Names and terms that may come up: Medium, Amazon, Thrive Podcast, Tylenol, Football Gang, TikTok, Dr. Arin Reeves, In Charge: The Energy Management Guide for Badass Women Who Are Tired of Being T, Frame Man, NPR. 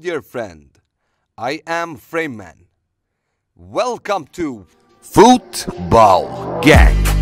dear friend, I am Frame Man. Welcome to Football Gang.